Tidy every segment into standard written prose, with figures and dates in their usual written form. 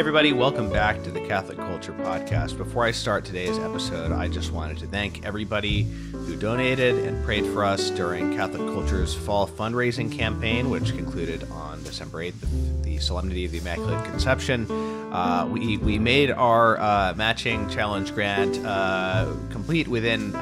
everybody. Welcome back to the Catholic Culture Podcast. Before I start today's episode, I just wanted to thank everybody who donated and prayed for us during Catholic Culture's fall fundraising campaign, which concluded on December 8th, the Solemnity of the Immaculate Conception. We made our matching challenge grant complete within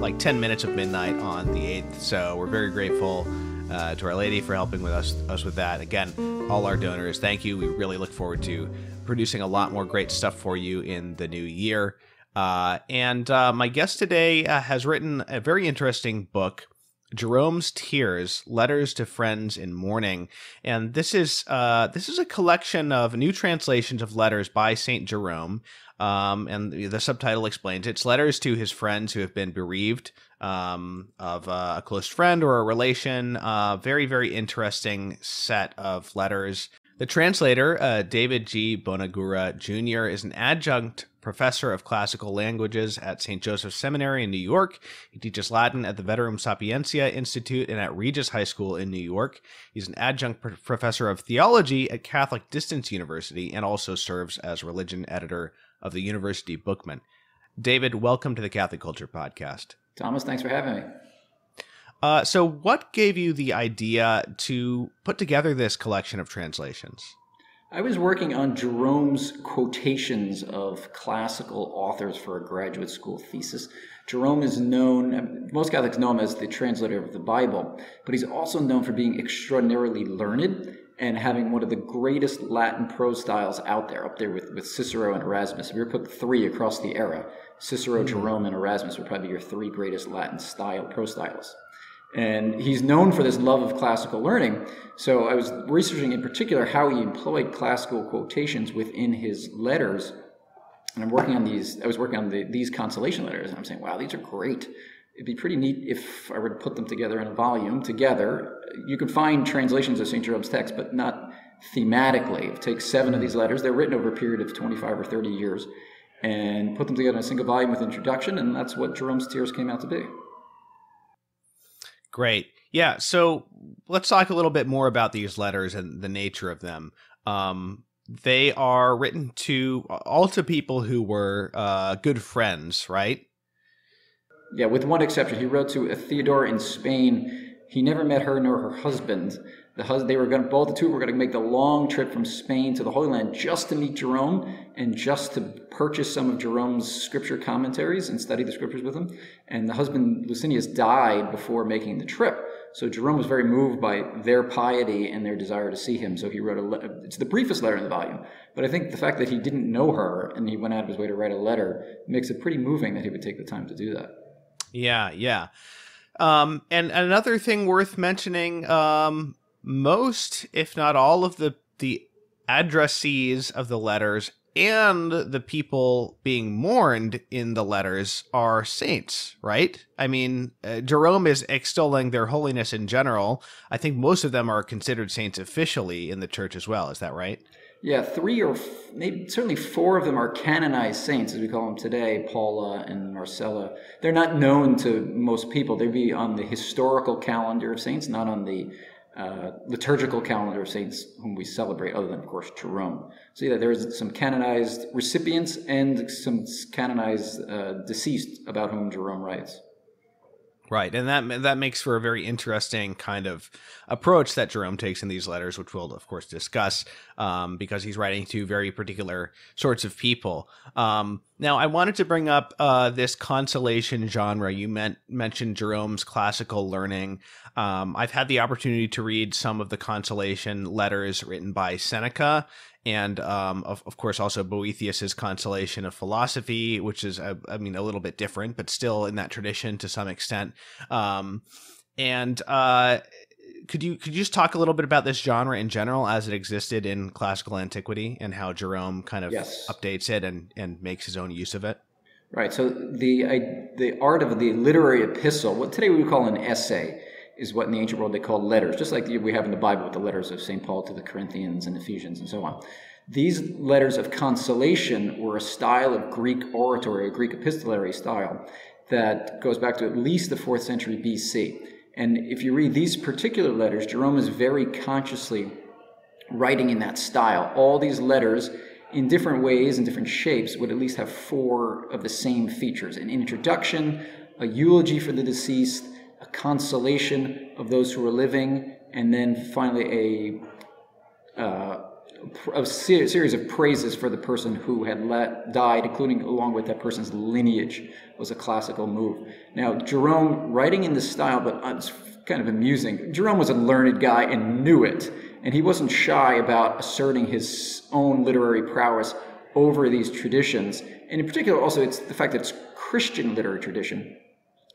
like 10 minutes of midnight on the 8th, so we're very grateful to Our Lady for helping with us with that. Again, all our donors, thank you. We really look forward to producing a lot more great stuff for you in the new year. My guest today has written a very interesting book, Jerome's Tears, Letters to Friends in Mourning. And this is a collection of new translations of letters by St. Jerome. And the subtitle explains it's letters to his friends who have been bereaved of a close friend or a relation. Very, very interesting set of letters. The translator, David G. Bonagura, Jr., is an adjunct professor of classical languages at St. Joseph's Seminary in New York. He teaches Latin at the Veterum Sapientia Institute and at Regis High School in New York. He's an adjunct professor of theology at Catholic Distance University and also serves as religion editor of the University Bookman. David, welcome to the Catholic Culture Podcast. Thomas, thanks for having me. So what gave you the idea to put together this collection of translations? I was working on Jerome's quotations of classical authors for a graduate school thesis. Jerome is known, most Catholics know him as the translator of the Bible, but he's also known for being extraordinarily learned and having one of the greatest Latin prose styles out there, up there with Cicero and Erasmus. If we were to put three across the era, Cicero, Jerome, and Erasmus would probably be your three greatest Latin style prose styles. And he's known for this love of classical learning. So I was researching in particular how he employed classical quotations within his letters. And I was working on these consolation letters. And I'm saying, wow, these are great. It'd be pretty neat if I were to put them together in a volume together. You can find translations of St. Jerome's text, but not thematically. It takes seven of these letters. They're written over a period of 25 or 30 years. And put them together in a single volume with introduction. And that's what Jerome's Tears came out to be. Great. Yeah. So let's talk a little bit more about these letters and the nature of them. They are written to people who were good friends, right? Yeah, with one exception. He wrote to Theodora in Spain. He never met her nor her husband. The two were going to make the long trip from Spain to the Holy Land just to meet Jerome and just to purchase some of Jerome's scripture commentaries and study the scriptures with him. And the husband, Lucinius, died before making the trip. So Jerome was very moved by their piety and their desire to see him. So he wrote it's the briefest letter in the volume. But I think the fact that he didn't know her and he went out of his way to write a letter makes it pretty moving that he would take the time to do that. Yeah, yeah. And another thing worth mentioning, most, if not all, of the addressees of the letters and the people being mourned in the letters are saints, right? I mean, Jerome is extolling their holiness in general. I think most of them are considered saints officially in the church as well. Is that right? Yeah, certainly four of them are canonized saints, as we call them today, Paula and Marcella. They're not known to most people. They'd be on the historical calendar of saints, not on the liturgical calendar of saints whom we celebrate, other than, of course, Jerome. So yeah, there's some canonized recipients and some canonized deceased about whom Jerome writes. Right, and that makes for a very interesting kind of approach that Jerome takes in these letters, which we'll, of course, discuss, because he's writing to very particular sorts of people. Now, I wanted to bring up this consolation genre. You mentioned Jerome's classical learning. I've had the opportunity to read some of the consolation letters written by Seneca, and of course also Boethius's Consolation of Philosophy, which is, a little bit different, but still in that tradition to some extent. Could you just talk a little bit about this genre in general as it existed in classical antiquity and how Jerome kind of updates it and makes his own use of it? Right. So the art of the literary epistle, what today we would call an essay, is what in the ancient world they called letters, just like we have in the Bible with the letters of St. Paul to the Corinthians and Ephesians and so on. These letters of consolation were a style of Greek oratory, a Greek epistolary style, that goes back to at least the 4th century BC. And if you read these particular letters, Jerome is very consciously writing in that style. All these letters in different ways and different shapes would at least have four of the same features: an introduction, a eulogy for the deceased, a consolation of those who are living, and then finally a series of praises for the person who had died, including along with that person's lineage, was a classical move. Now, Jerome, writing in this style, but it's kind of amusing, Jerome was a learned guy and knew it, and he wasn't shy about asserting his own literary prowess over these traditions, and in particular also it's the fact that it's Christian literary tradition.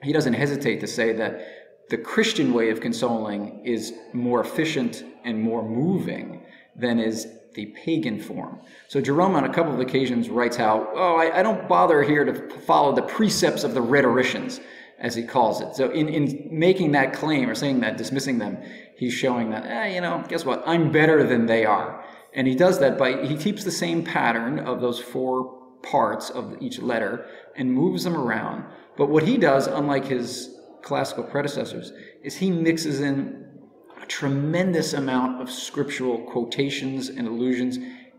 He doesn't hesitate to say that the Christian way of consoling is more efficient and more moving than is the pagan form. So Jerome on a couple of occasions writes how, oh, I don't bother here to follow the precepts of the rhetoricians, as he calls it. So in making that claim or saying that, dismissing them, he's showing that, you know, guess what, I'm better than they are. And he does that by, he keeps the same pattern of those four parts of each letter and moves them around. But what he does, unlike his classical predecessors, is he mixes in a tremendous amount of scriptural quotations and allusions.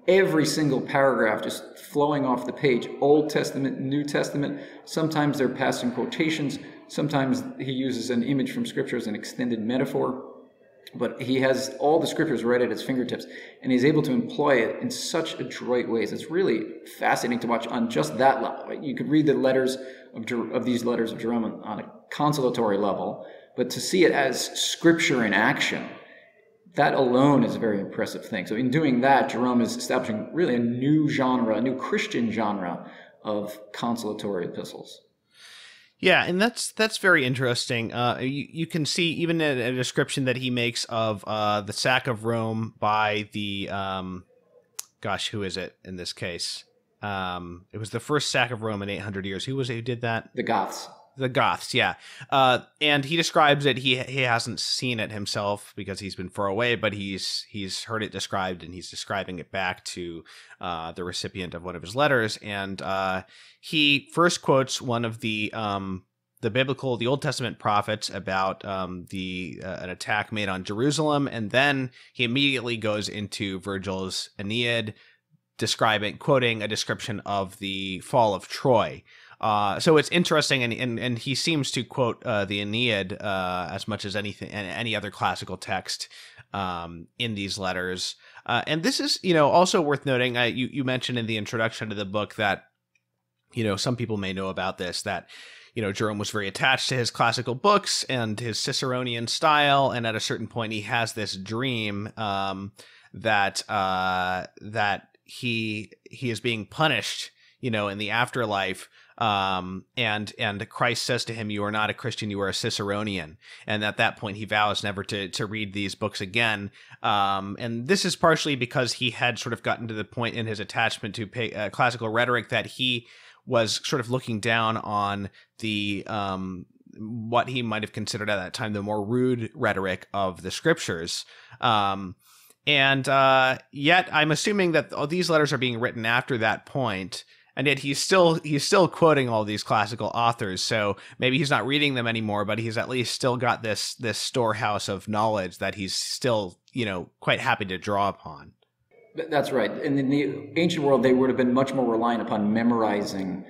Every single paragraph just flowing off the page, Old Testament, New Testament. Sometimes they're passing quotations. Sometimes he uses an image from Scripture as an extended metaphor. But he has all the Scriptures right at his fingertips, and he's able to employ it in such adroit ways. It's really fascinating to watch on just that level. You could read the letters of these letters of Jerome on a consolatory level, but to see it as scripture in action, that alone is a very impressive thing. So in doing that, Jerome is establishing really a new genre, a new Christian genre of consolatory epistles. Yeah, and that's very interesting. You can see even in a description that he makes of the sack of Rome by the, gosh, who is it in this case? It was the first sack of Rome in 800 years. Who was it who did that? The Goths. The Goths, yeah. And he describes it. He hasn't seen it himself because he's been far away, but he's heard it described, and he's describing it back to the recipient of one of his letters. And he first quotes one of the Old Testament prophets about an attack made on Jerusalem, and then he immediately goes into Virgil's Aeneid, quoting a description of the fall of Troy. So it's interesting, and he seems to quote the Aeneid as much as anything and any other classical text in these letters. And this is, you know, also worth noting. You mentioned in the introduction to the book that, you know, some people may know about this, that, you know, Jerome was very attached to his classical books and his Ciceronian style, and at a certain point he has this dream that he is being punished, you know, in the afterlife. And Christ says to him, you are not a Christian, you are a Ciceronian. And at that point, he vows never to read these books again. And this is partially because he had sort of gotten to the point in his attachment to classical rhetoric that he was sort of looking down on the, what he might have considered at that time, the more rude rhetoric of the scriptures. Yet I'm assuming that all these letters are being written after that point, and yet he's still quoting all these classical authors. So maybe he's not reading them anymore, but he's at least still got this storehouse of knowledge that he's still, you know, quite happy to draw upon. That's right. And in the ancient world, they would have been much more reliant upon memorizing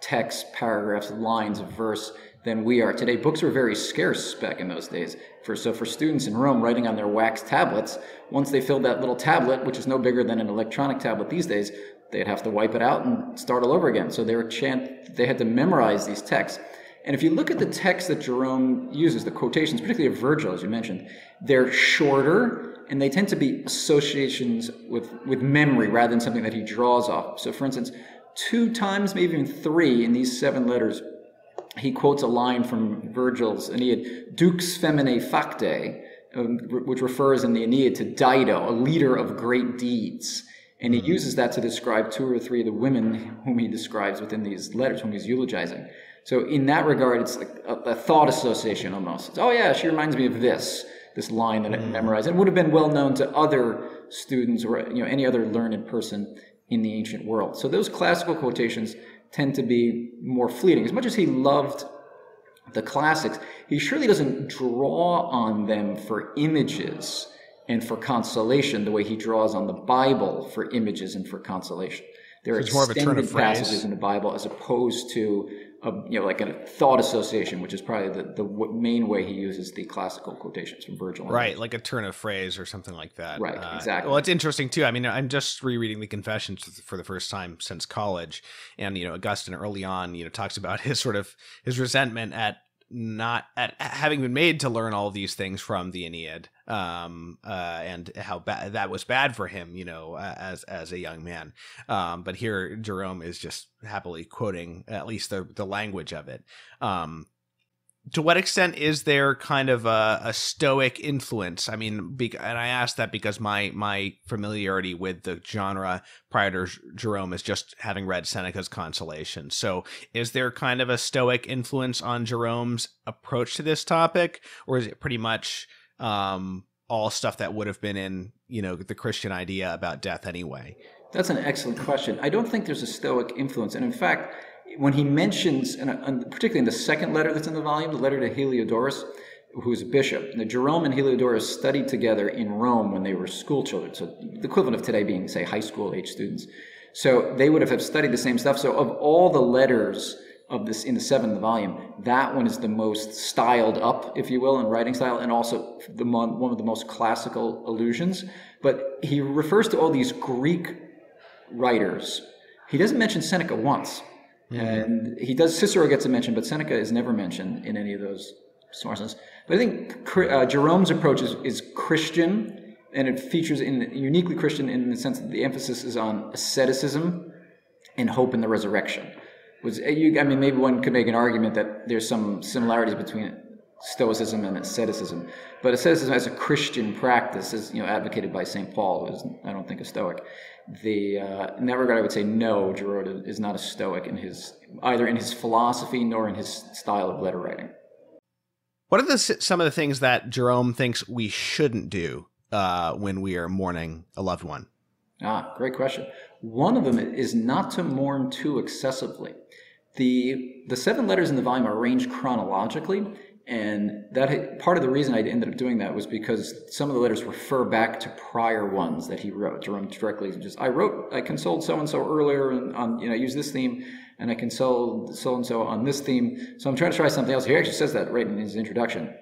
texts, paragraphs, lines of verse than we are today. Books were very scarce back in those days. So for students in Rome writing on their wax tablets, once they filled that little tablet, which is no bigger than an electronic tablet these days, they'd have to wipe it out and start all over again. So they had to memorize these texts. And if you look at the texts that Jerome uses, the quotations, particularly of Virgil, as you mentioned, they're shorter and they tend to be associations with memory rather than something that he draws off. So for instance, 2 times, maybe even 3 in these 7 letters, he quotes a line from Virgil's Aeneid, Dux Feminae Factae, which refers in the Aeneid to Dido, a leader of great deeds. And he uses that to describe 2 or 3 of the women whom he describes within these letters, whom he's eulogizing. So in that regard, it's like a thought association almost. It's, oh yeah, she reminds me of this line that I memorized. And it would have been well known to other students or, you know, any other learned person in the ancient world. So those classical quotations tend to be more fleeting. As much as he loved the classics, he surely doesn't draw on them for images and for consolation, the way he draws on the Bible for images and for consolation. There are extended passages in the Bible as opposed to like a thought association, which is probably the main way he uses the classical quotations from Virgil. Right, like a turn of phrase or something like that. Right, exactly. Well, it's interesting, too. I mean, I'm just rereading the Confessions for the first time since college. And, Augustine early on, talks about his sort of his resentment at not at having been made to learn all these things from the Aeneid, and how bad that was bad for him, as a young man. But here Jerome is just happily quoting at least the language of it. To what extent is there kind of a Stoic influence? I mean, and I ask that because my familiarity with the genre prior to Jerome is just having read Seneca's Consolation. So is there kind of a Stoic influence on Jerome's approach to this topic? Or is it pretty much all stuff that would have been in, the Christian idea about death anyway? That's an excellent question. I don't think there's a Stoic influence. And in fact, when he mentions, and particularly in the second letter that's in the volume, the letter to Heliodorus, who's a bishop, now, Jerome and Heliodorus studied together in Rome when they were school children, so the equivalent of today being, say, high school age students. So they would have studied the same stuff. So of all the letters of this in the seventh volume, that one is the most styled up, if you will, in writing style, and also one of the most classical allusions. But he refers to all these Greek writers. He doesn't mention Seneca once. And he does, Cicero gets a mention, but Seneca is never mentioned in any of those sources. But I think Jerome's approach is Christian, and it features uniquely Christian in the sense that the emphasis is on asceticism and hope in the resurrection. I mean, maybe one could make an argument that there's some similarities between Stoicism and asceticism, but asceticism as a Christian practice is, advocated by St. Paul, who is, I don't think, a Stoic. In that regard, I would say no, Jerome is not a Stoic in his either in his philosophy nor in his style of letter writing. What are some of the things that Jerome thinks we shouldn't do when we are mourning a loved one? Great question. One of them is not to mourn too excessively. The seven letters in the volume are arranged chronologically, and that part of the reason I ended up doing that was because some of the letters refer back to prior ones that he wrote. Jerome directly just, I consoled so-and-so earlier, and use this theme, and I consoled so-and-so on this theme. So I'm trying to try something else. He actually says that right in his introduction.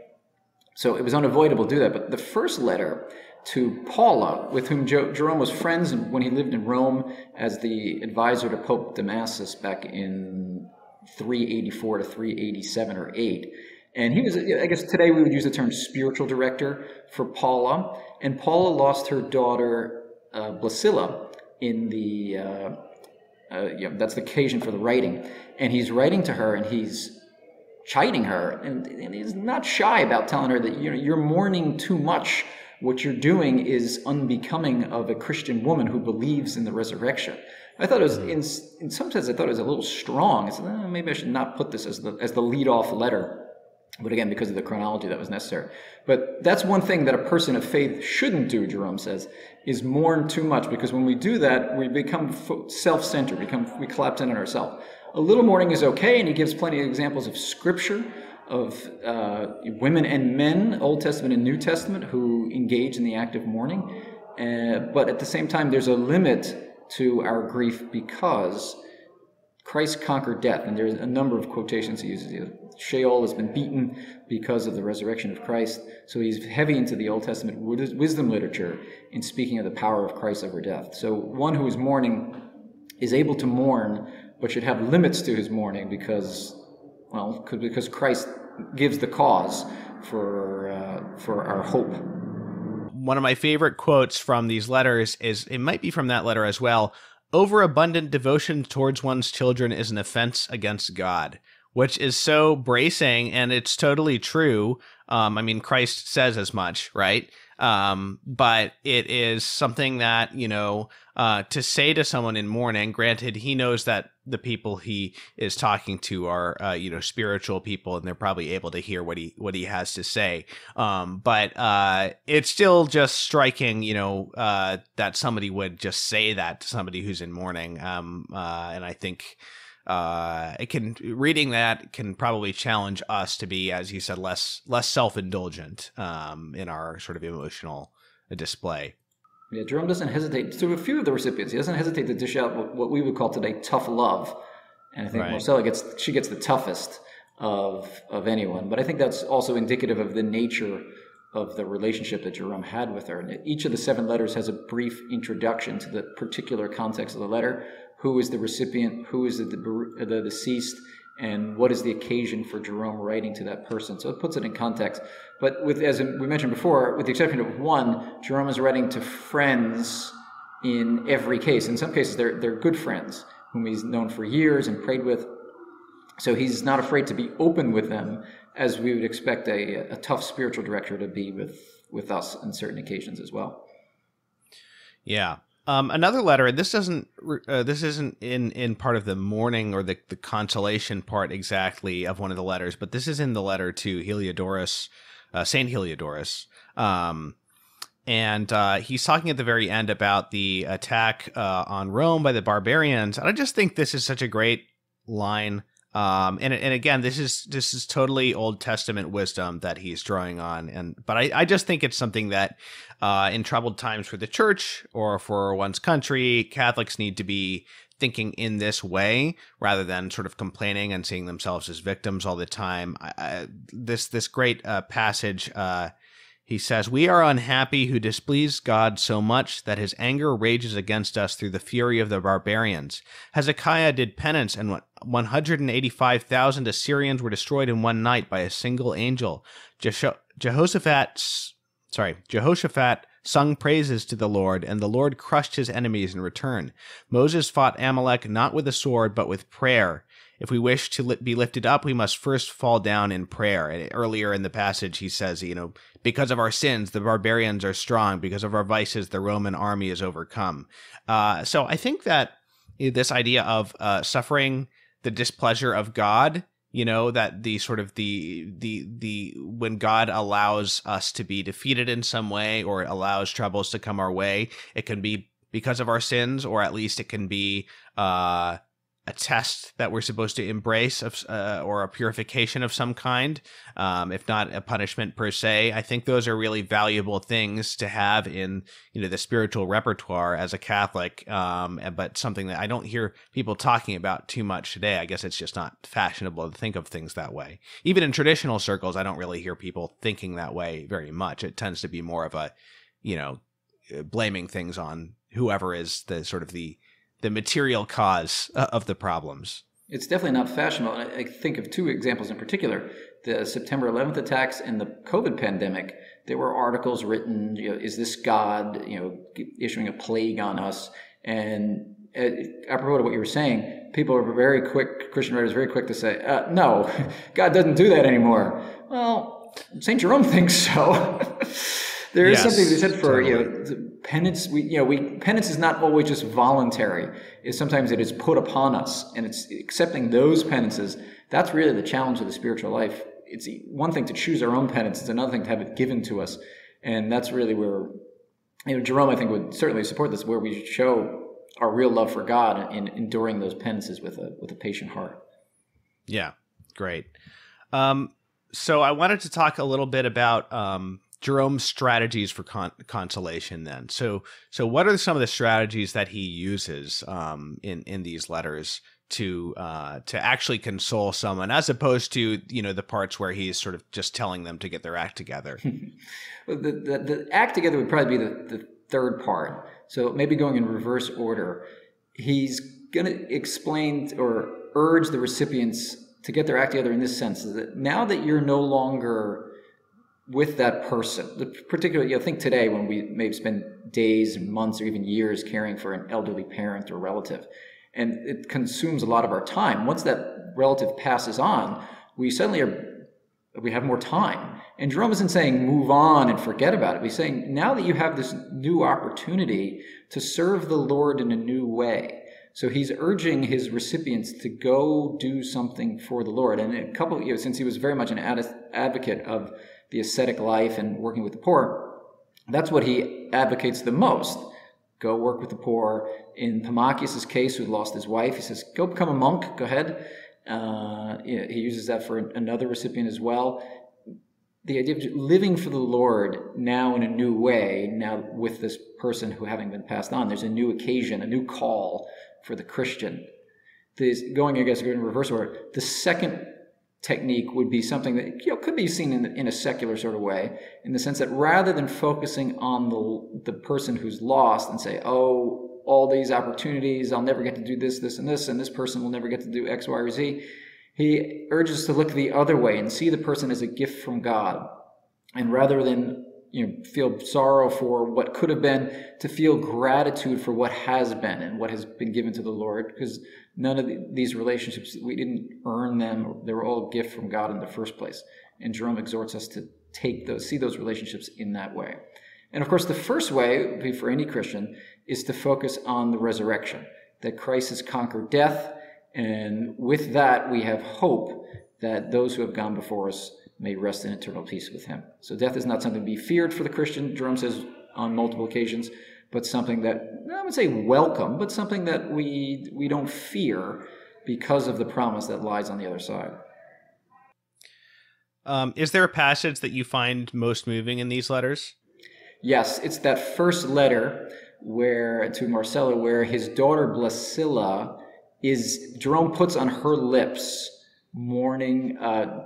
So it was unavoidable to do that. But the first letter to Paula, with whom Jerome was friends when he lived in Rome as the advisor to Pope Damasus back in 384 to 387 or 8, and he was, I guess today we would use the term spiritual director for Paula. And Paula lost her daughter, Blasilla, in the, that's the occasion for the writing. And he's writing to her and he's chiding her. And he's not shy about telling her that, you're mourning too much. What you're doing is unbecoming of a Christian woman who believes in the resurrection. I thought it was, in some sense, I thought it was a little strong. I said, maybe I should not put this as the lead-off letter. But again, because of the chronology that was necessary. But that's one thing that a person of faith shouldn't do, Jerome says, is mourn too much, because when we do that, we become self-centered, we collapse in on ourselves. A little mourning is okay, and he gives plenty of examples of scripture, of women and men, Old Testament and New Testament, who engage in the act of mourning. But at the same time, there's a limit to our grief because Christ conquered death, and there's a number of quotations he uses. Sheol has been beaten because of the resurrection of Christ. So he's heavy into the Old Testament wisdom literature in speaking of the power of Christ over death. So one who is mourning is able to mourn, but should have limits to his mourning because Christ gives the cause for our hope. One of my favorite quotes from these letters is, it might be from that letter as well, "Overabundant devotion towards one's children is an offense against God," which is so bracing, and it's totally true. I mean, Christ says as much, right? But it is something that, to say to someone in mourning, granted, he knows that the people he is talking to are, spiritual people, and they're probably able to hear what he has to say. But it's still just striking, that somebody would just say that to somebody who's in mourning. And I think reading that can probably challenge us to be, as you said, less self-indulgent in our sort of emotional a display. Yeah, Jerome doesn't hesitate to a few of the recipients. He doesn't hesitate to dish out what we would call today tough love, and I think Marcella gets the toughest of anyone. But I think that's also indicative of the nature of the relationship that Jerome had with her. And each of the seven letters has a brief introduction to the particular context of the letter: who is the recipient, who is the deceased, and what is the occasion for Jerome writing to that person. So it puts it in context. But with, as we mentioned before, with the exception of one, Jerome is writing to friends in every case. In some cases, they're good friends whom he's known for years and prayed with. So he's not afraid to be open with them, as we would expect a tough spiritual director to be with us on certain occasions as well. Yeah. Another letter, and this isn't in part of the mourning or the consolation part exactly of one of the letters, but this is in the letter to Heliodorus, Saint Heliodorus, and he's talking at the very end about the attack on Rome by the barbarians, and I just think this is such a great line. And again, this is totally Old Testament wisdom that he's drawing on. But I just think it's something that in troubled times for the church or for one's country, Catholics need to be thinking in this way rather than sort of complaining and seeing themselves as victims all the time. This great passage, he says, "We are unhappy who displease God so much that his anger rages against us through the fury of the barbarians. Hezekiah did penance, and 185,000 Assyrians were destroyed in one night by a single angel. Jehoshaphat sung praises to the Lord, and the Lord crushed his enemies in return. Moses fought Amalek not with a sword, but with prayer. If we wish to be lifted up, we must first fall down in prayer." And earlier in the passage, he says, you know, because of our sins, the barbarians are strong. Because of our vices, the Roman army is overcome. So I think that this idea of suffering the displeasure of God, you know, that the sort of the when God allows us to be defeated in some way or allows troubles to come our way, it can be because of our sins, or at least it can be a test that we're supposed to embrace of, or a purification of some kind, if not a punishment per se. I think those are really valuable things to have in, you know, the spiritual repertoire as a Catholic, but something that I don't hear people talking about too much today. I guess it's just not fashionable to think of things that way. Even in traditional circles, I don't really hear people thinking that way very much. It tends to be more of a, you know, blaming things on whoever is the sort of the material cause of the problems. It's definitely not fashionable. I think of two examples in particular, the September 11th attacks and the COVID pandemic. There were articles written, you know, is this God, you know, issuing a plague on us? And apropos of what you were saying, people are very quick, Christian writers are very quick to say, no, God doesn't do that anymore. Well, St. Jerome thinks so. There is something they said for, you know, penance. Penance is not always just voluntary. It's sometimes it is put upon us, and it's accepting those penances. That's really the challenge of the spiritual life. It's one thing to choose our own penance. It's another thing to have it given to us, and that's really where, you know, Jerome I think would certainly support this, where we show our real love for God in enduring those penances with a patient heart. Yeah, great. So I wanted to talk a little bit about Jerome's strategies for consolation then. So what are some of the strategies that he uses in these letters to actually console someone, as opposed to, you know, the parts where he's sort of just telling them to get their act together? Well, the act together would probably be the third part. So maybe going in reverse order, he's going to explain or urge the recipients to get their act together in this sense, that now that you're no longer with that person, particularly, you know, think today when we may spend days, months, or even years caring for an elderly parent or relative, and it consumes a lot of our time. Once that relative passes on, we have more time. And Jerome isn't saying move on and forget about it. He's saying now that you have this new opportunity to serve the Lord in a new way. So he's urging his recipients to go do something for the Lord. And a couple, you know, since he was very much an advocate of the ascetic life and working with the poor, that's what he advocates the most. Go work with the poor. In Pammachius' case, who lost his wife, he says, go become a monk, go ahead. He uses that for another recipient as well. the idea of living for the Lord now in a new way, now with this person who having been passed on, there's a new occasion, a new call for the Christian. This, going, I guess, in reverse order, the second technique would be something that, you know, could be seen in a secular sort of way, in the sense that rather than focusing on the person who's lost and say, oh, all these opportunities, I'll never get to do this, this, and this, and this person will never get to do X, Y, or Z, he urges us to look the other way and see the person as a gift from God. And rather than, you know, feel sorrow for what could have been, to feel gratitude for what has been and what has been given to the Lord, because none of these relationships, we didn't earn them. They were all a gift from God in the first place. And Jerome exhorts us to take those, see those relationships in that way. And of course, the first way for any Christian is to focus on the resurrection, that Christ has conquered death. And with that, we have hope that those who have gone before us may rest in eternal peace with him. So death is not something to be feared for the Christian, Jerome says on multiple occasions, but something that, I would say welcome, but something that we don't fear because of the promise that lies on the other side. Is there a passage that you find most moving in these letters? Yes, it's that first letter where to Marcella, where his daughter Blasilla is, Jerome puts on her lips, mourning,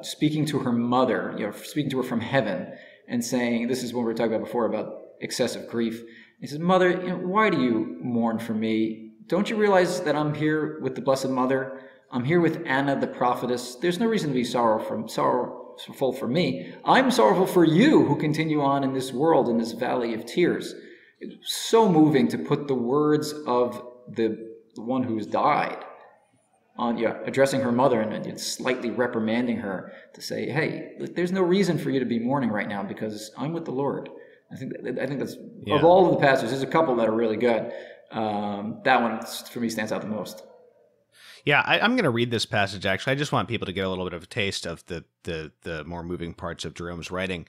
speaking to her mother, you know, speaking to her from heaven and saying, this is what we were talking about before about excessive grief. He says, Mother, you know, why do you mourn for me? Don't you realize that I'm here with the Blessed Mother? I'm here with Anna the prophetess. There's no reason to be sorrowful for me. I'm sorrowful for you who continue on in this world, in this valley of tears. It's so moving to put the words of the one who's died on, yeah, addressing her mother and slightly reprimanding her to say, hey, there's no reason for you to be mourning right now because I'm with the Lord. I think that's, yeah, of all of the passages, there's a couple that are really good. That one, for me, stands out the most. Yeah, I'm going to read this passage, actually. I just want people to get a little bit of a taste of the more moving parts of Jerome's writing.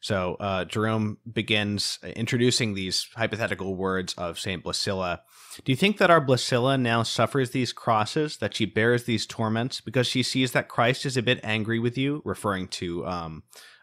So Jerome begins introducing these hypothetical words of St. Blasilla. Do you think that our Blasilla now suffers these crosses, that she bears these torments, because she sees that Christ is a bit angry with you, referring to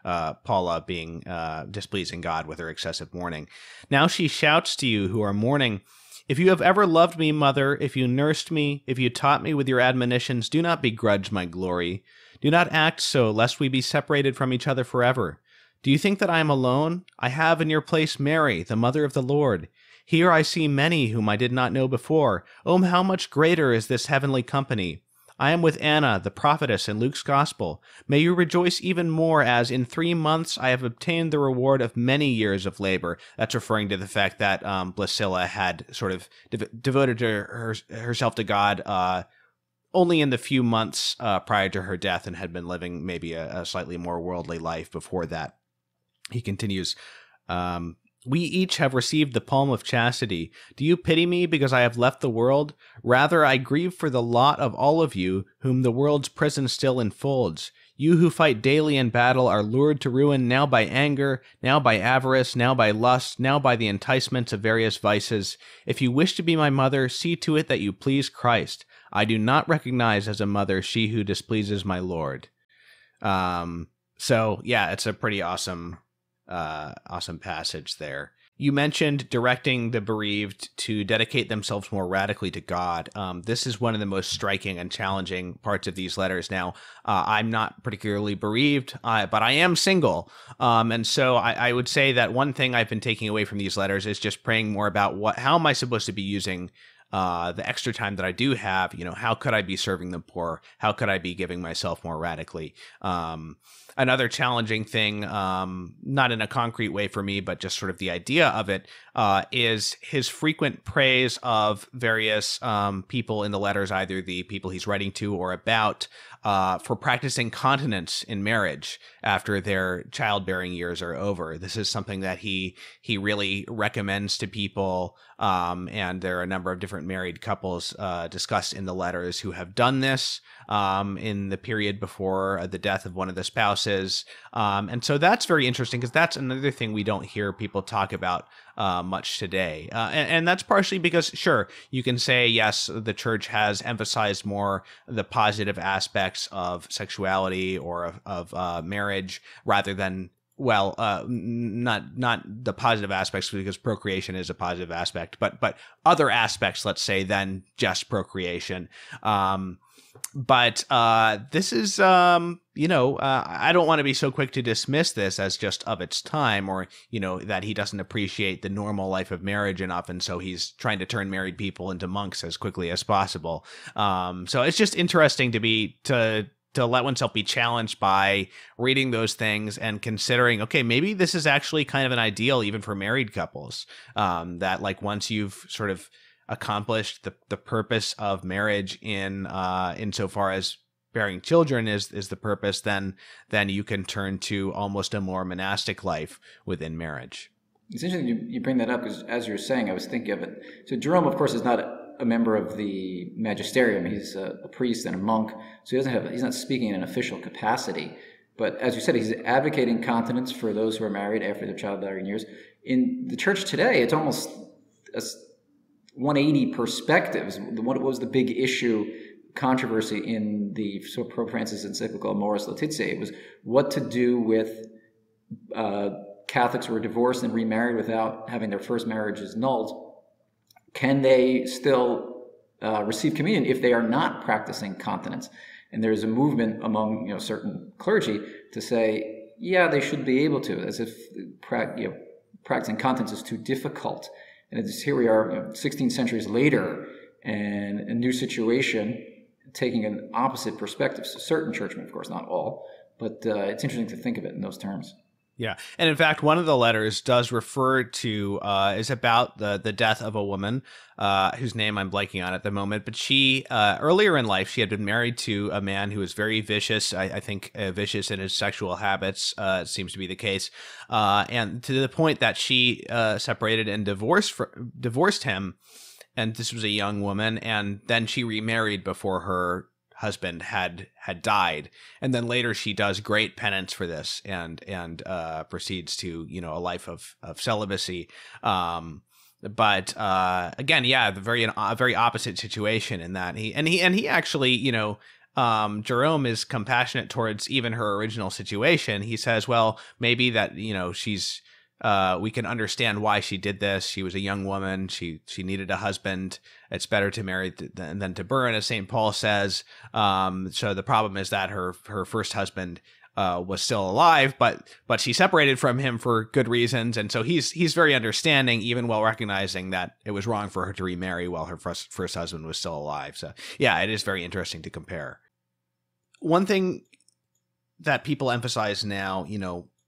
Paula being displeasing God with her excessive mourning? Now she shouts to you who are mourning, if you have ever loved me, mother, if you nursed me, if you taught me with your admonitions, do not begrudge my glory. Do not act so, lest we be separated from each other forever. Do you think that I am alone? I have in your place Mary, the mother of the Lord. Here I see many whom I did not know before. Oh, how much greater is this heavenly company! I am with Anna, the prophetess in Luke's gospel. May you rejoice even more, as in 3 months I have obtained the reward of many years of labor. That's referring to the fact that Blasilla had sort of devoted herself to God only in the few months prior to her death, and had been living maybe a slightly more worldly life before that. He continues, we each have received the palm of chastity. Do you pity me because I have left the world? Rather, I grieve for the lot of all of you whom the world's prison still enfolds. You who fight daily in battle are lured to ruin now by anger, now by avarice, now by lust, now by the enticements of various vices. If you wish to be my mother, see to it that you please Christ. I do not recognize as a mother she who displeases my Lord. So, yeah, it's a pretty awesome passage there. You mentioned directing the bereaved to dedicate themselves more radically to God. This is one of the most striking and challenging parts of these letters. Now, I'm not particularly bereaved, but I am single. And so I would say that one thing I've been taking away from these letters is just praying more about how am I supposed to be using the extra time that I do have. You know, how could I be serving the poor? How could I be giving myself more radically? Another challenging thing, not in a concrete way for me, but just sort of the idea of it, is his frequent praise of various people in the letters, either the people he's writing to or about, for practicing continence in marriage after their childbearing years are over. This is something that he really recommends to people, and there are a number of different married couples discussed in the letters who have done this in the period before the death of one of the spouses. And so that's very interesting, because that's another thing we don't hear people talk about much today. And that's partially because, sure, you can say, yes, the church has emphasized more the positive aspect aspects of sexuality or of marriage, rather than, well, not the positive aspects, because procreation is a positive aspect, but other aspects, let's say, than just procreation. But this is, I don't want to be so quick to dismiss this as just of its time, or, you know, that he doesn't appreciate the normal life of marriage enough. And so he's trying to turn married people into monks as quickly as possible. So it's just interesting to let oneself be challenged by reading those things and considering, okay, maybe this is actually kind of an ideal even for married couples, that like once you've sort of accomplished the purpose of marriage insofar as bearing children is the purpose, then you can turn to almost a more monastic life within marriage. It's interesting you bring that up, because as you're saying, I was thinking of it. So Jerome, of course, is not a member of the magisterium. He's a priest and a monk, so he's not speaking in an official capacity. But as you said, he's advocating continence for those who are married after their childbearing years. In the church today, it's almost a 180 perspectives. What was the big issue, controversy in the Pope Francis encyclical Amoris Laetitiae? It was what to do with Catholics who were divorced and remarried without having their first marriages annulled. Can they still receive communion if they are not practicing continence? And there's a movement among certain clergy to say, yeah, they should be able to, as if practicing continence is too difficult. And here we are, 16 centuries later, and a new situation, taking an opposite perspective. So certain churchmen, of course, not all, but it's interesting to think of it in those terms. Yeah. And in fact, one of the letters does refer to, is about the death of a woman, whose name I'm blanking on at the moment. But she, earlier in life, she had been married to a man who was very vicious, I think vicious in his sexual habits, seems to be the case. And to the point that she separated and divorced him. And this was a young woman. And then she remarried before her husband had died, and then later she does great penance for this and proceeds to a life of celibacy, but again, yeah, a very opposite situation in that he actually, Jerome is compassionate towards even her original situation. He says, well, maybe that she's we can understand why she did this. She was a young woman. She needed a husband. It's better to marry than to burn, as St. Paul says. So the problem is that her first husband was still alive, but she separated from him for good reasons. And so he's very understanding, even while recognizing that it was wrong for her to remarry while her first husband was still alive. So yeah, it is very interesting to compare. One thing that people emphasize now,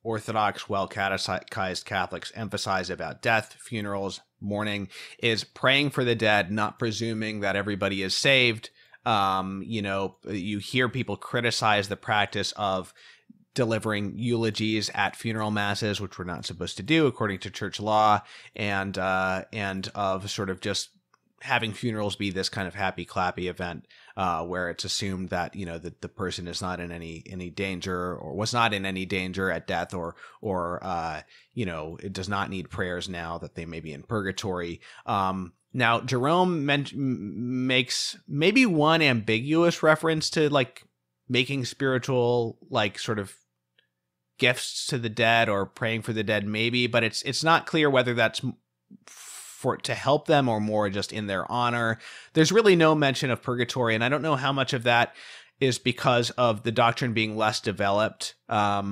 Orthodox, well-catechized Catholics emphasize about death, funerals, mourning, is praying for the dead, not presuming that everybody is saved. You hear people criticize the practice of delivering eulogies at funeral masses, which we're not supposed to do according to church law, and of sort of just having funerals be this kind of happy clappy event, where it's assumed that, that the person is not in any danger, or was not in any danger at death, or it does not need prayers now that they may be in purgatory. Now, Jerome makes maybe one ambiguous reference to making spiritual, sort of gifts to the dead or praying for the dead, maybe, but it's not clear whether that's to help them or more just in their honor. There's really no mention of purgatory, and I don't know how much of that is because of the doctrine being less developed at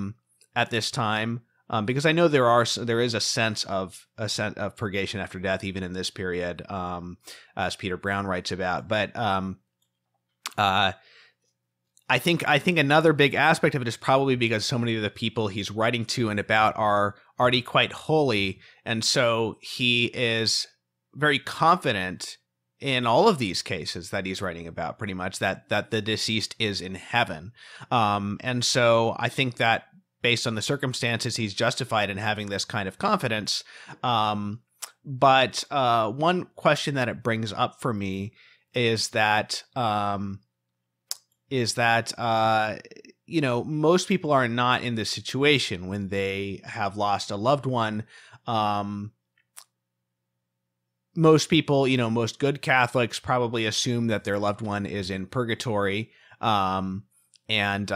this time, because I know there is a sense of purgation after death even in this period, as Peter Brown writes about, but I think another big aspect of it is probably because so many of the people he's writing to and about are already quite holy, and so he is very confident in all of these cases that he's writing about, pretty much, that the deceased is in heaven. And so I think that based on the circumstances, he's justified in having this kind of confidence. But one question that it brings up for me is that most people are not in this situation when they have lost a loved one. Most people, most good Catholics probably assume that their loved one is in purgatory. And,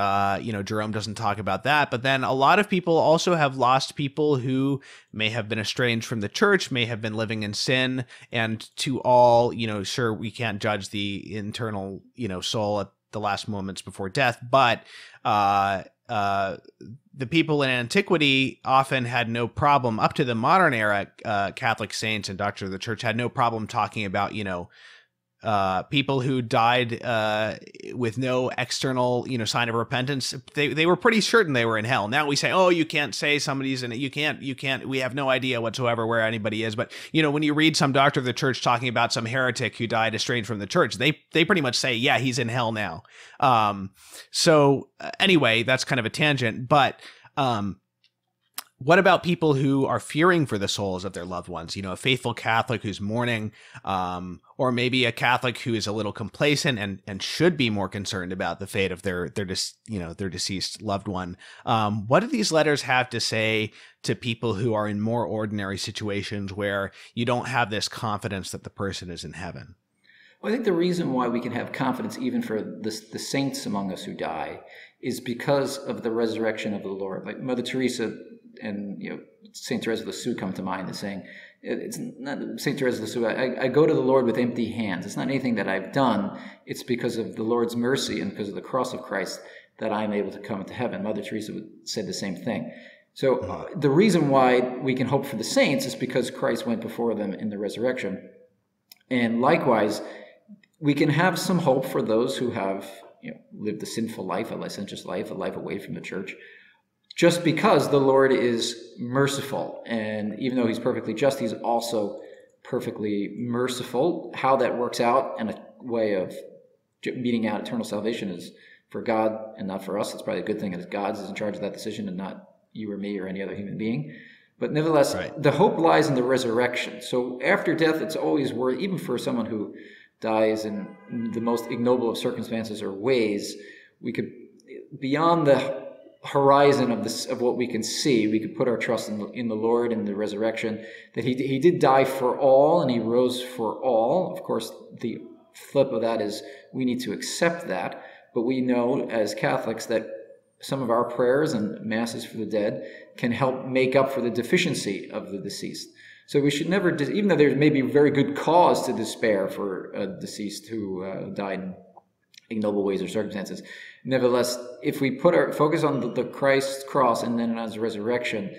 you know, Jerome doesn't talk about that. But then a lot of people also have lost people who may have been estranged from the church, may have been living in sin. And to all, you know, sure, we can't judge the internal, you know, soul at the last moments before death. But the people in antiquity often had no problem, up to the modern era, Catholic saints and doctors of the church had no problem talking about, you know, people who died with no external, you know, sign of repentance. They were pretty certain they were in hell. Now we say, oh, you can't say somebody's in it. You can't. We have no idea whatsoever where anybody is. But, you know, when you read some doctor of the church talking about some heretic who died estranged from the church, they pretty much say, yeah, he's in hell now. So anyway, that's kind of a tangent. But what about people who are fearing for the souls of their loved ones? You know, a faithful Catholic who's mourning, or maybe a Catholic who is a little complacent and should be more concerned about the fate of their deceased loved one. What do these letters have to say to people who are in more ordinary situations where you don't have this confidence that the person is in heaven? Well, I think the reason why we can have confidence even for the saints among us who die is because of the resurrection of the Lord. Like Mother Teresa and, you know, St. Therese of Lisieux come to mind as saying, it's not St. Therese of Lisieux, I go to the Lord with empty hands. It's not anything that I've done. It's because of the Lord's mercy and because of the cross of Christ that I'm able to come into heaven. Mother Teresa said the same thing. So the reason why we can hope for the saints is because Christ went before them in the resurrection. And likewise, we can have some hope for those who have, you know, lived a sinful life, a licentious life, a life away from the church, just because the Lord is merciful. And even though he's perfectly just, he's also perfectly merciful. How that works out and a way of meeting out eternal salvation is for God and not for us. It's probably a good thing that God is in charge of that decision and not you or me or any other human being. But nevertheless, right, the hope lies in the resurrection. So after death, it's always worth, even for someone who dies in the most ignoble of circumstances or ways, we could, beyond the horizon of this, of what we can see, we could put our trust in the Lord and the resurrection, that he did die for all and he rose for all. Of course, the flip of that is we need to accept that, but we know as Catholics that some of our prayers and masses for the dead can help make up for the deficiency of the deceased. So we should never, even though there may be very good cause to despair for a deceased who died in ignoble ways or circumstances, nevertheless, if we put our focus on the Christ's cross and then on his resurrection,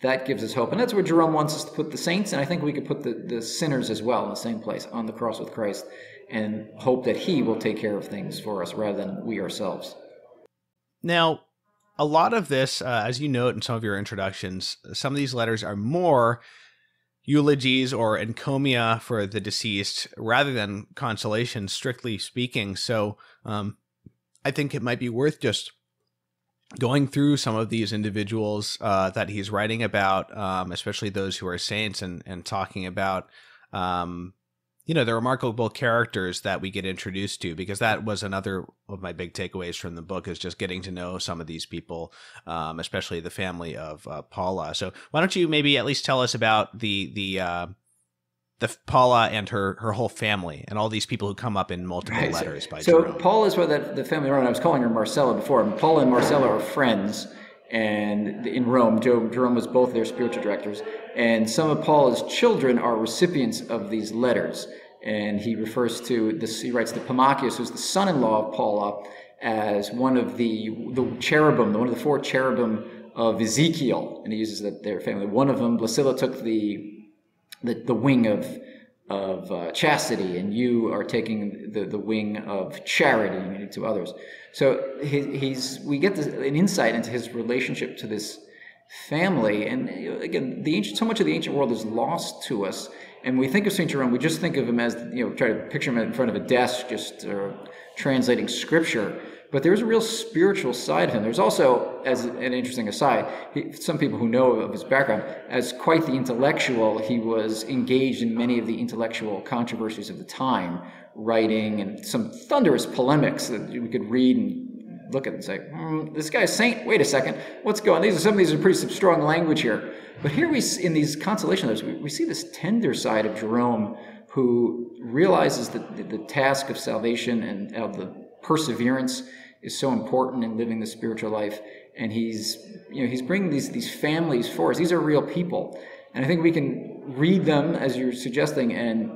that gives us hope. And that's where Jerome wants us to put the saints, and I think we could put the sinners as well in the same place, on the cross with Christ, and hope that he will take care of things for us rather than we ourselves. Now, a lot of this, as you note in some of your introductions, some of these letters are more eulogies or encomia for the deceased rather than consolation, strictly speaking. So I think it might be worth just going through some of these individuals that he's writing about, especially those who are saints, and talking about, you know, the remarkable characters that we get introduced to, because that was another of my big takeaways from the book, is just getting to know some of these people, especially the family of Paula. So why don't you maybe at least tell us about the Paula and her whole family and all these people who come up in multiple letters by Jerome. So Paula is where the family around. I was calling her Marcella before. And Paula and Marcella are friends, and in Rome, Jerome was both their spiritual directors. And some of Paula's children are recipients of these letters. And he refers to this, he writes to Pammachius, who's the son-in-law of Paula, as one of the cherubim, one of the four cherubim of Ezekiel. And he uses that their family. One of them, Blasilla, took the wing of chastity, and you are taking the wing of charity to others. So we get an insight into his relationship to this family. And again, so much of the ancient world is lost to us. And when we think of St. Jerome, we just think of him as, you know, try to picture him in front of a desk, just translating scripture. But there's a real spiritual side of him. There's also, as an interesting aside, some people who know of his background, as quite the intellectual, he was engaged in many of the intellectual controversies of the time, writing and some thunderous polemics that we could read and look at and say, this guy's saint, wait a second, what's going on? Some of these are pretty strong language here. But here we, in these consolation letters, we see this tender side of Jerome, who realizes that the task of salvation and of the perseverance is so important in living the spiritual life. And he's bringing these families for us. These are real people. And I think we can read them, as you're suggesting, and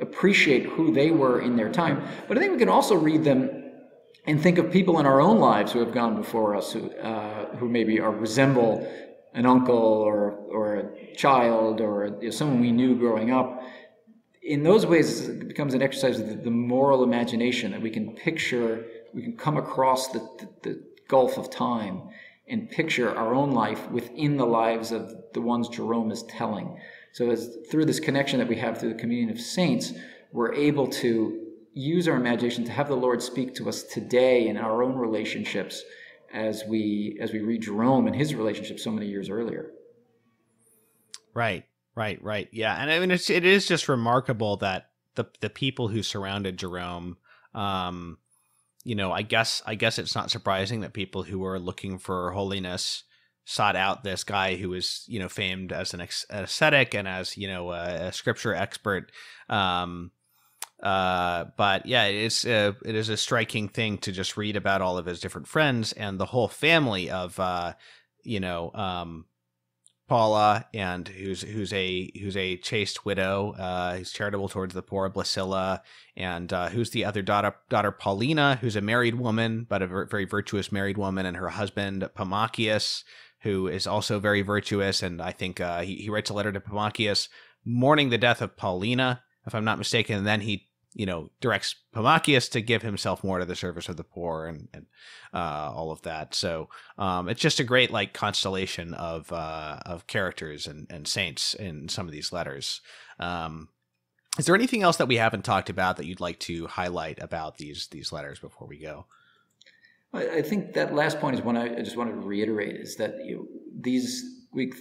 appreciate who they were in their time. But I think we can also read them and think of people in our own lives who have gone before us, who maybe resemble an uncle or a child or someone we knew growing up. In those ways, it becomes an exercise of the moral imagination that we can picture. We can come across the gulf of time and picture our own life within the lives of the ones Jerome is telling. So through this connection that we have through the communion of saints, we're able to use our imagination to have the Lord speak to us today in our own relationships as we read Jerome and his relationship so many years earlier. Right. Yeah. And I mean, it is just remarkable that the people who surrounded Jerome, I guess it's not surprising that people who were looking for holiness sought out this guy who was, famed as an ascetic and as, a scripture expert. But yeah, it is a striking thing to just read about all of his different friends and the whole family of, Paula, and who's a chaste widow, who's charitable towards the poor, Blasilla, and who's the other daughter Paulina, who's a married woman, but a very virtuous married woman, and her husband Pammachius, who is also very virtuous, and I think he writes a letter to Pammachius mourning the death of Paulina, if I'm not mistaken, and then he directs Pammachius to give himself more to the service of the poor and all of that. So it's just a great constellation of characters and saints in some of these letters. Is there anything else that we haven't talked about that you'd like to highlight about these letters before we go? I think that last point is one I just wanted to reiterate, is that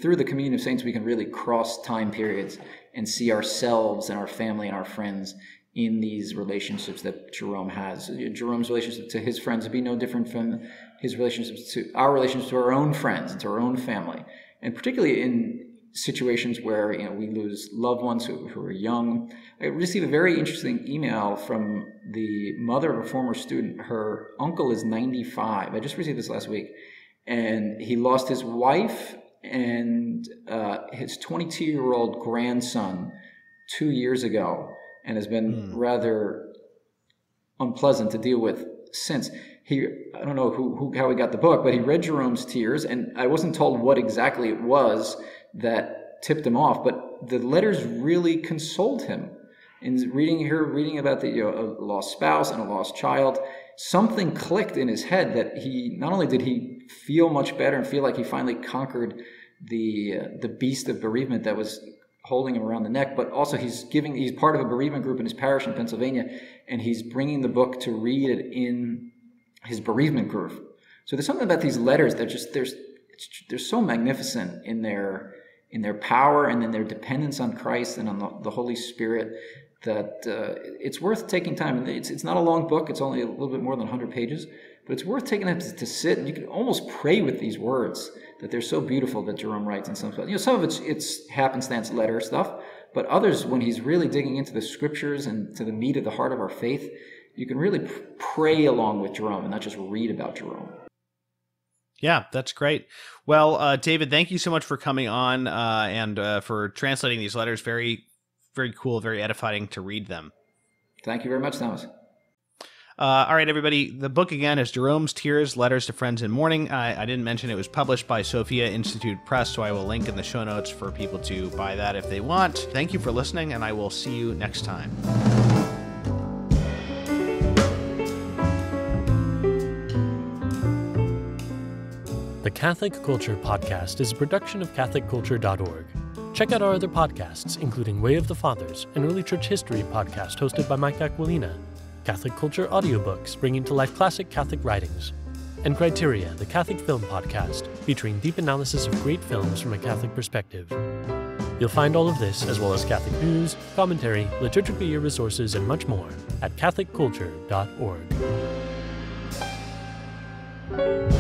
through the communion of saints, we can really cross time periods and see ourselves and our family and our friends in these relationships that Jerome has. Jerome's relationship to his friends would be no different from his relationships to our own friends and to our own family. And particularly in situations where we lose loved ones who are young. I received a very interesting email from the mother of a former student. Her uncle is 95. I just received this last week. And he lost his wife and his 22-year-old grandson 2 years ago, and has been rather unpleasant to deal with since. I don't know how he got the book, but he read Jerome's Tears, and I wasn't told what exactly it was that tipped him off, but the letters really consoled him. In reading about the a lost spouse and a lost child, something clicked in his head that he, not only did he feel much better and feel like he finally conquered the beast of bereavement that was holding him around the neck, but also he's part of a bereavement group in his parish in Pennsylvania, and he's bringing the book to read it in his bereavement group. So there's something about these letters that they're so magnificent in their power and in their dependence on Christ and on the Holy Spirit that it's worth taking time. It's not a long book; it's only a little bit more than 100 pages, but it's worth taking time to sit, and you can almost pray with these words that they're so beautiful that Jerome writes in some stuff. Some of it's happenstance letter stuff, but others, when he's really digging into the scriptures and to the meat of the heart of our faith, you can really pray along with Jerome and not just read about Jerome. Yeah, that's great. Well, David, thank you so much for coming on and for translating these letters. Very, very cool, very edifying to read them. Thank you very much, Thomas. All right, everybody. The book, again, is Jerome's Tears, Letters to Friends in Mourning. I didn't mention it was published by Sophia Institute Press, so I will link in the show notes for people to buy that if they want. Thank you for listening, and I will see you next time. The Catholic Culture Podcast is a production of CatholicCulture.org. Check out our other podcasts, including Way of the Fathers, an early church history podcast hosted by Mike Aquilina, Catholic Culture Audiobooks, bringing to life classic Catholic writings, and Criteria, the Catholic film podcast, featuring deep analysis of great films from a Catholic perspective. You'll find all of this, as well as Catholic news, commentary, liturgical year resources, and much more at CatholicCulture.org.